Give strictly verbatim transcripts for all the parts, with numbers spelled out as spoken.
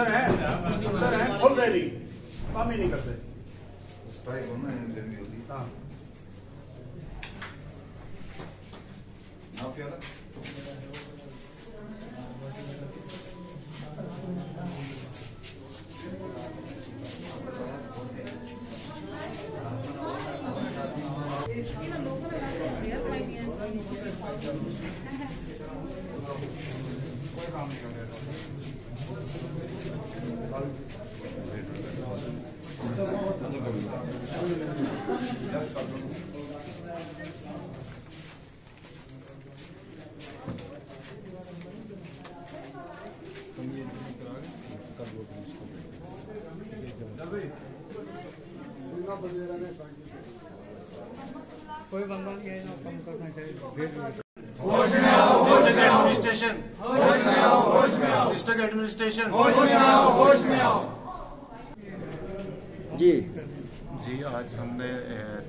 अंदर है, अंदर है, खोल दे रही, काम ही नहीं करते। कोई काम नहीं कोई बंगाल के कम करना चाहिए। होश में आओ, होश में आओ, एडमिनिस्ट्रेशन होश में आओ, होश में आओ, डिस्ट्रिक्ट एडमिनिस्ट्रेशन होश में आओ, होश में आओ। जी जी आज हमने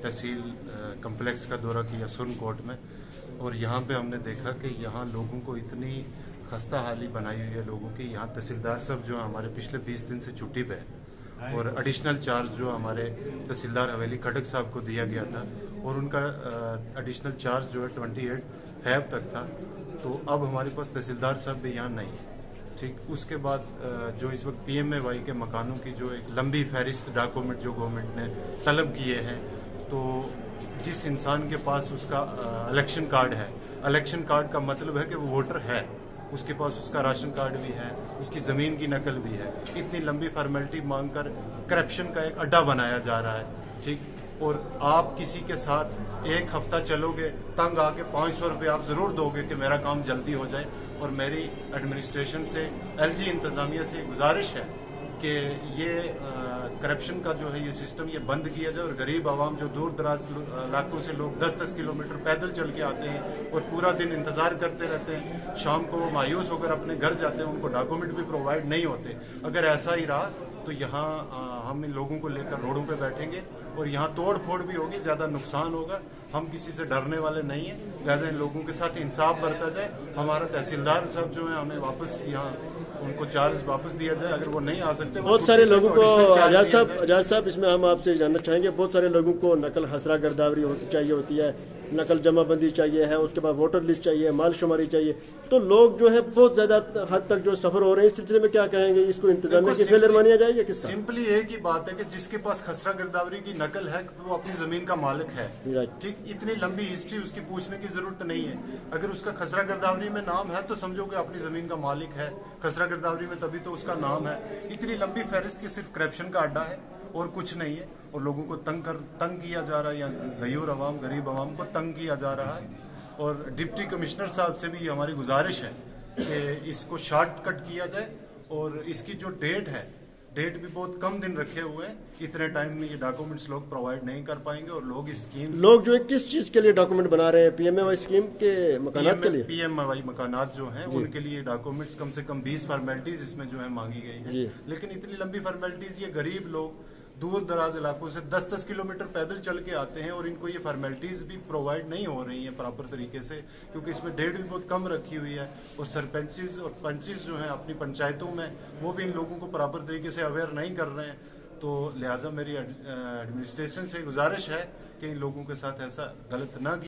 तहसील कम्प्लेक्स का दौरा किया सुरनकोट में, और यहाँ पे हमने देखा कि यहाँ लोगों को इतनी खस्ता हाली बनाई हुई है लोगों की। यहाँ तहसीलदार साहब जो हमारे पिछले बीस दिन से छुट्टी पे है, और एडिशनल चार्ज जो हमारे तहसीलदार हवेली खटक साहब को दिया गया था, और उनका एडिशनल चार्ज जो है अट्ठाईस फरवरी तक था, तो अब हमारे पास तहसीलदार साहब भी यहाँ नहीं है। ठीक उसके बाद जो इस वक्त पीएम एवाई के मकानों की जो एक लंबी फहरिस्त डॉक्यूमेंट जो गवर्नमेंट ने तलब किए हैं, तो जिस इंसान के पास उसका इलेक्शन कार्ड है, इलेक्शन कार्ड का मतलब है कि वो वोटर है, उसके पास उसका राशन कार्ड भी है, उसकी ज़मीन की नकल भी है, इतनी लंबी फॉर्मेलिटी मांगकर करप्शन का एक अड्डा बनाया जा रहा है। ठीक, और आप किसी के साथ एक हफ्ता चलोगे, तंग आके पाँच सौ रुपये आप ज़रूर दोगे कि मेरा काम जल्दी हो जाए। और मेरी एडमिनिस्ट्रेशन से, एलजी इंतज़ामिया से गुजारिश है कि ये करप्शन का जो है ये सिस्टम ये बंद किया जाए, और गरीब आवाम जो दूर दराज इलाकों से लोग दस दस किलोमीटर पैदल चल के आते हैं और पूरा दिन इंतजार करते रहते हैं, शाम को वो मायूस होकर अपने घर जाते हैं, उनको डॉक्यूमेंट भी प्रोवाइड नहीं होते। अगर ऐसा ही रहा तो यहाँ हम इन लोगों को लेकर रोडों पे बैठेंगे और यहाँ तोड़ फोड़ भी होगी, ज़्यादा नुकसान होगा। हम किसी से डरने वाले नहीं हैं, लिहाजा इन लोगों के साथ इंसाफ बरता जाए। हमारा तहसीलदार साहब जो है हमें वापस यहाँ उनको चार्ज वापस दिया जाए, अगर वो नहीं आ सकते। बहुत सारे लोगों को आजाद साहब आजाद साहब इसमें हम आपसे जानना चाहेंगे, बहुत सारे लोगों को नकल हसरा गर्दावरी होती चाहिए होती है, नकल जमाबंदी चाहिए है, उसके बाद वोटर लिस्ट चाहिए, माल शुमारी चाहिए, तो लोग जो है बहुत ज्यादा हद तक जो सफर हो रहे हैं। इस सिलसिले में क्या कहेंगे, इसको इंतजामिया की फेलियर माना जाएगा किसका? सिंपली एक ही बात है कि जिसके पास खसरा गिरदावरी की नकल है तो वो अपनी जमीन का मालिक है। ठीक, इतनी लंबी हिस्ट्री उसकी पूछने की जरूरत नहीं है। अगर उसका खसरा गिरदावरी में नाम है तो समझो कि अपनी जमीन का मालिक है, खसरा गिरदावरी में तभी तो उसका नाम है। इतनी लंबी फहरिस्त की सिर्फ करप्शन का अड्डा है और कुछ नहीं है, और लोगों को तंग कर तंग किया जा रहा है, या गयूर आवाम गरीब आवाम को तंग किया जा रहा है। और डिप्टी कमिश्नर साहब से भी हमारी गुजारिश है कि इसको शॉर्टकट किया जाए, और इसकी जो डेट है डेट भी बहुत कम दिन रखे हुए हैं, इतने टाइम में ये डॉक्यूमेंट्स लोग प्रोवाइड नहीं कर पाएंगे। और लोग इस स्कीम लोग जो है किस चीज के लिए डॉक्यूमेंट बना रहे हैं? पीएमएवाई स्कीम के मकानात के लिए पीएमएवाई मकानात जो हैं उनके लिए डॉक्यूमेंट्स कम से कम बीस फॉर्मेलिटीज इसमें जो है मांगी गई है, लेकिन इतनी लंबी फॉर्मेलिटीज ये गरीब लोग दूर दराज इलाकों से दस दस किलोमीटर पैदल चल के आते हैं, और इनको ये फॉर्मेलिटीज भी प्रोवाइड नहीं हो रही हैं प्रॉपर तरीके से, क्योंकि इसमें डेट भी बहुत कम रखी हुई है। और सरपंचेस और पंचेस जो हैं अपनी पंचायतों में वो भी इन लोगों को प्रॉपर तरीके से अवेयर नहीं कर रहे हैं। तो लिहाजा मेरी एडमिनिस्ट्रेशन से गुजारिश है कि इन लोगों के साथ ऐसा गलत ना